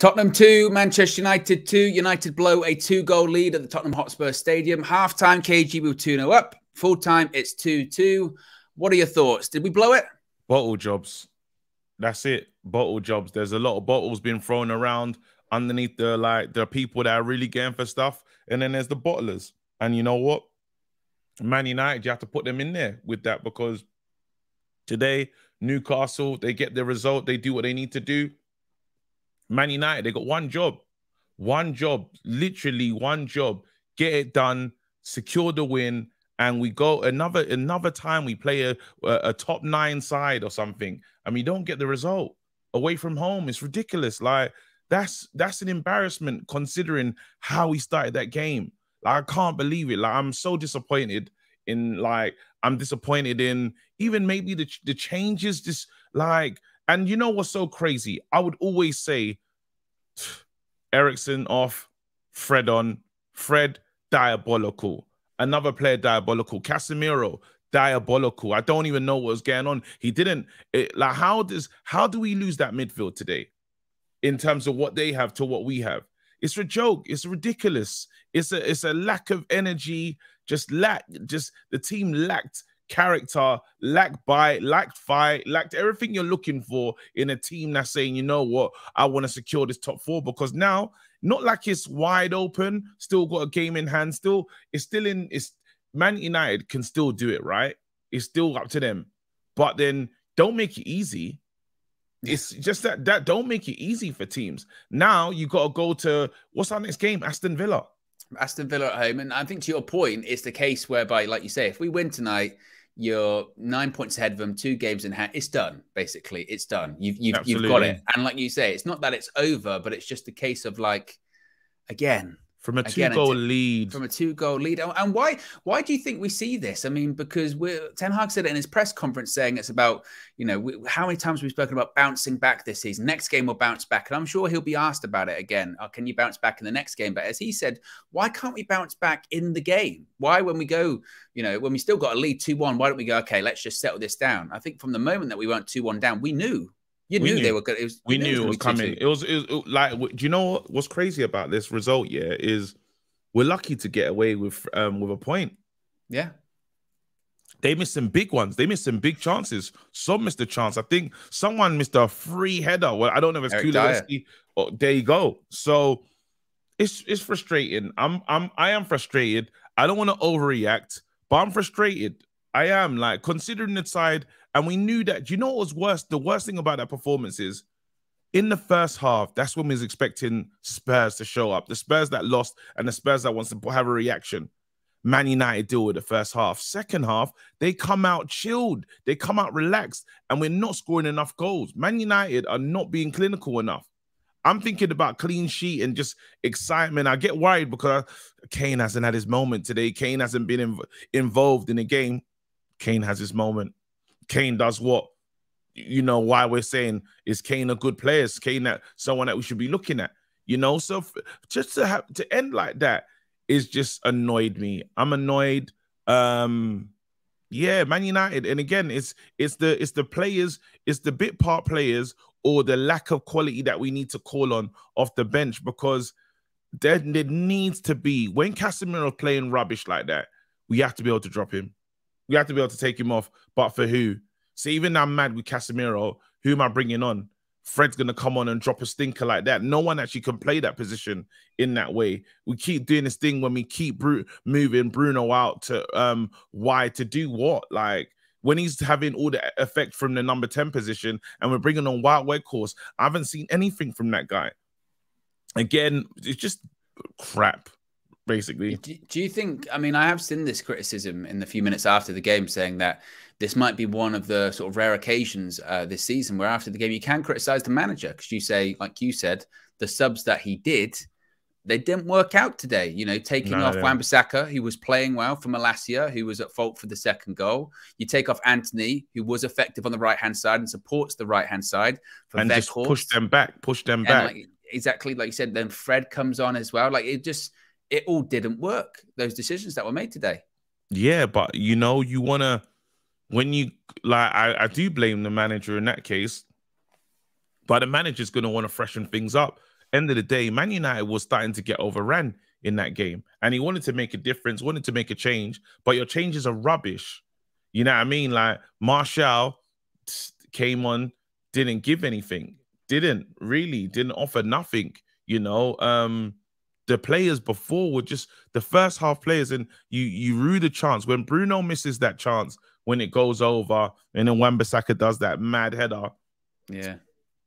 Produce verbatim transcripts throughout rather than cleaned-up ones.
Tottenham two, Manchester United two. United blow a two-goal lead at the Tottenham Hotspur Stadium. Half-time, K G were two nil up. Full-time, it's two two. What are your thoughts? Did we blow it? Bottle jobs. That's it. Bottle jobs. There's a lot of bottles being thrown around underneath the, like, the people that are really getting for stuff. And then there's the bottlers. And you know what? Man United, you have to put them in there with that, because today, Newcastle, they get the result. They do what they need to do. Man United, they got one job, one job, literally one job. Get it done, secure the win, and we go another another time we play a, a top nine side or something, and we don't get the result away from home. It's ridiculous. Like, that's that's an embarrassment considering how we started that game. Like, I can't believe it. Like, I'm so disappointed in, like, I'm disappointed in even maybe the the changes. Just like. And you know what's so crazy? I would always say, Eriksen off, Fred on. Fred, diabolical. Another player, diabolical. Casemiro, diabolical. I don't even know what was going on. He didn't. It, like, how does how do we lose that midfield today in terms of what they have to what we have? It's a joke. It's ridiculous. It's a it's a lack of energy. Just lack. Just the team lacked character, lacked bite, lacked fight, lacked everything you're looking for in a team that's saying, you know what, I want to secure this top four, because now, not like it's wide open, still got a game in hand, still, it's still in, it's, Man United can still do it, right? It's still up to them. But then, don't make it easy. It's just that, that don't make it easy for teams. Now, you got to go to, what's our next game? Aston Villa. Aston Villa at home. And I think to your point, it's the case whereby, like you say, if we win tonight, you're nine points ahead of them, two games in hand. It's done, basically. It's done. You've, you've, you've got it. And like you say, it's not that it's over, but it's just a case of, like, again. From a two-goal lead. From a two-goal lead. And why Why do you think we see this? I mean, because we're, Ten Hag said it in his press conference, saying it's about, you know, we, how many times we've spoken about bouncing back this season. Next game we'll bounce back. And I'm sure he'll be asked about it again. Oh, can you bounce back in the next game? But as he said, why can't we bounce back in the game? Why, when we go, you know, when we still got a lead two one, why don't we go, okay, let's just settle this down? I think from the moment that we went two one down, we knew. You knew, knew they were good. It was, we knew it was, it was coming. It was, it was it, like, do you know what's crazy about this result? Yeah, is we're lucky to get away with um with a point. Yeah, they missed some big ones. They missed some big chances. Some missed a chance. I think someone missed a free header. Well, I don't know if it's Kulusevski. Oh, there you go. So it's it's frustrating. I'm I'm I am frustrated. I don't want to overreact, but I'm frustrated. I am, like, considering the side. And we knew that. You know what was worse? The worst thing about that performance is in the first half, that's when we was expecting Spurs to show up. The Spurs that lost and the Spurs that wants to have a reaction. Man United deal with the first half. Second half, they come out chilled. They come out relaxed. And we're not scoring enough goals. Man United are not being clinical enough. I'm thinking about clean sheet and just excitement. I get worried because Kane hasn't had his moment today. Kane hasn't been inv involved in the game. Kane has his moment. Kane does what, you know, why we're saying, is Kane a good player? Is Kane that someone that we should be looking at? You know, so just to have to end like that is just annoyed me. I'm annoyed. Um, yeah, Man United. And again, it's it's the it's the players, it's the bit part players or the lack of quality that we need to call on off the bench, because there, there needs to be, when Casemiro playing rubbish like that, we have to be able to drop him. We have to be able to take him off, but for who? So even I'm mad with Casemiro, who am I bringing on? Fred's going to come on and drop a stinker like that. No one actually can play that position in that way. We keep doing this thing when we keep Bru moving Bruno out to um, wide to do what? Like, when he's having all the effect from the number ten position and we're bringing on Wild Weghorst, I haven't seen anything from that guy. Again, it's just crap. Basically, do, do you think? I mean, I have seen this criticism in the few minutes after the game, saying that this might be one of the sort of rare occasions uh, this season where after the game you can criticize the manager, because you say, like you said, the subs that he did, they didn't work out today. You know, taking no, off yeah. Wan-Bissaka, who was playing well, for Malacia, who was at fault for the second goal. You take off Antony, who was effective on the right hand side and supports the right hand side, for and just horse. push them back, push them and back. Like, exactly, like you said. Then Fred comes on as well. Like, it just. It all didn't work, those decisions that were made today. Yeah, but, you know, you want to... When you... Like, I, I do blame the manager in that case. But the manager's going to want to freshen things up. end of the day, Man United was starting to get overran in that game. And he wanted to make a difference, wanted to make a change, but your changes are rubbish. You know what I mean? Like, Martial came on, didn't give anything, didn't really, didn't offer nothing, you know. Um, the players before were just the first half players, and you you rue the chance. When Bruno misses that chance, when it goes over, and then Wan-Bissaka does that mad header. Yeah.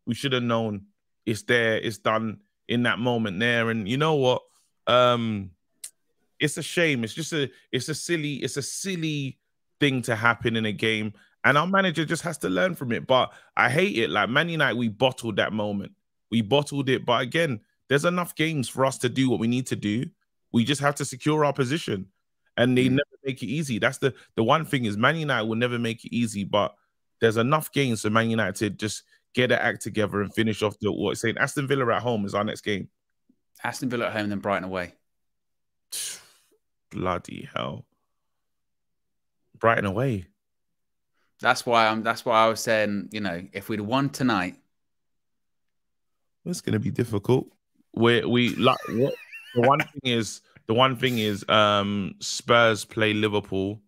We should have known it's there, it's done in that moment there. And you know what? Um, it's a shame. It's just a, it's a silly, it's a silly thing to happen in a game. And our manager just has to learn from it. But I hate it. Like, Man United, we bottled that moment. We bottled it. But again, there's enough games for us to do what we need to do. We just have to secure our position. And they mm. never make it easy. That's the, the one thing is Man United will never make it easy. But there's enough games for Man United to just get their act together and finish off the what it's saying. Aston Villa at home is our next game. Aston Villa at home, then Brighton away. Bloody hell. Brighton away. That's why I'm that's why I was saying, you know, if we'd won tonight. It's gonna be difficult. We we like what the one thing is the one thing is um Spurs play Liverpool,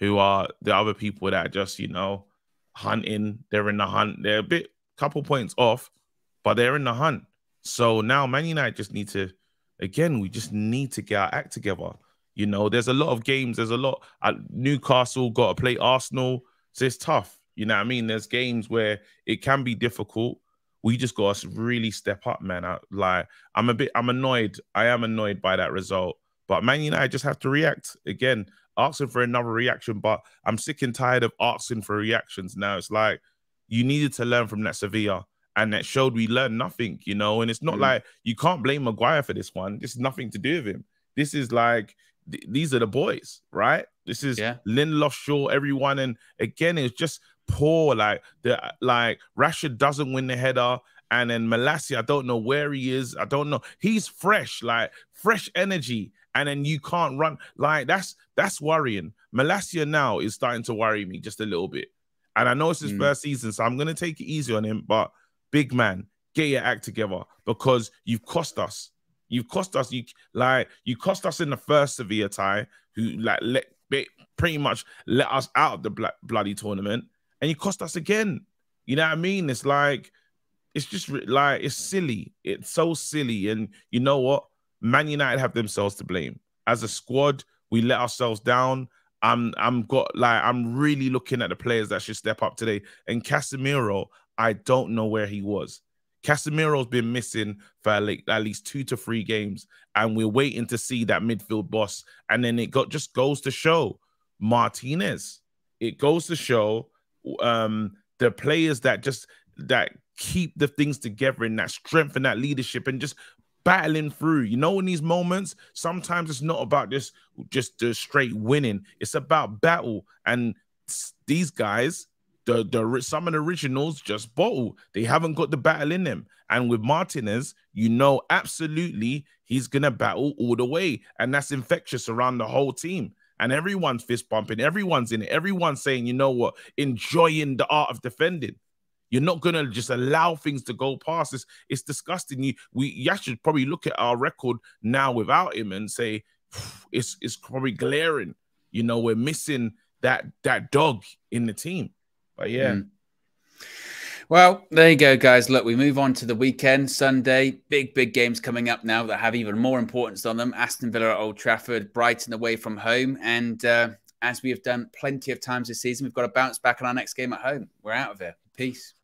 who are the other people that are just, you know, hunting. They're in the hunt. They're a bit couple points off, but they're in the hunt. So now Man United just need to, again, we just need to get our act together. You know, there's a lot of games. There's a lot. Uh, Newcastle got to play Arsenal. So it's tough. You know what I mean? There's games where it can be difficult. We just got to really step up, man. I, like, I'm a bit, I'm annoyed. I am annoyed by that result. But Man United just have to react. Again, asking for another reaction. But I'm sick and tired of asking for reactions now. It's like, you needed to learn from that Sevilla. And that showed we learned nothing, you know. And it's not mm. like you can't blame Maguire for this one. This is nothing to do with him. This is like th these are the boys, right? This is yeah. Lindelof, Shaw, everyone. And again, it's just poor. Like the like Rashford doesn't win the header, and then Malacia, I don't know where he is. I don't know. He's fresh, like fresh energy. And then you can't run. Like that's that's worrying. Malacia now is starting to worry me just a little bit. And I know it's his mm. first season, so I'm gonna take it easy on him, but. Big man, get your act together, because you've cost us. You've cost us. You like you cost us in the first Sevilla tie, who like let pretty much let us out of the bl bloody tournament, and you cost us again. You know what I mean? It's like it's just like it's silly. It's so silly. And you know what? Man United have themselves to blame. As a squad, we let ourselves down. I'm I'm got like I'm really looking at the players that should step up today. And Casemiro, I don't know where he was. Casemiro's been missing for like at least two to three games, and we're waiting to see that midfield boss. And then it got just goes to show Martinez. It goes to show um, the players that just that keep the things together and that strength and that leadership and just battling through. You know, in these moments, sometimes it's not about just just the straight winning. It's about battle, and these guys. The, the some of the originals just bottle. They haven't got the battle in them. And with Martinez, you know absolutely he's going to battle all the way. And that's infectious around the whole team. And everyone's fist bumping. Everyone's in it. Everyone's saying, you know what, enjoying the art of defending. You're not going to just allow things to go past. It's, it's disgusting. You, we, you should probably look at our record now without him and say, it's, it's probably glaring. You know, we're missing that, that dog in the team. But yeah. Mm. Well, there you go, guys. Look, we move on to the weekend, Sunday. Big, big games coming up now that have even more importance on them. Aston Villa at Old Trafford, Brighton away from home. And uh, as we have done plenty of times this season, we've got to bounce back in our next game at home. We're out of here. Peace.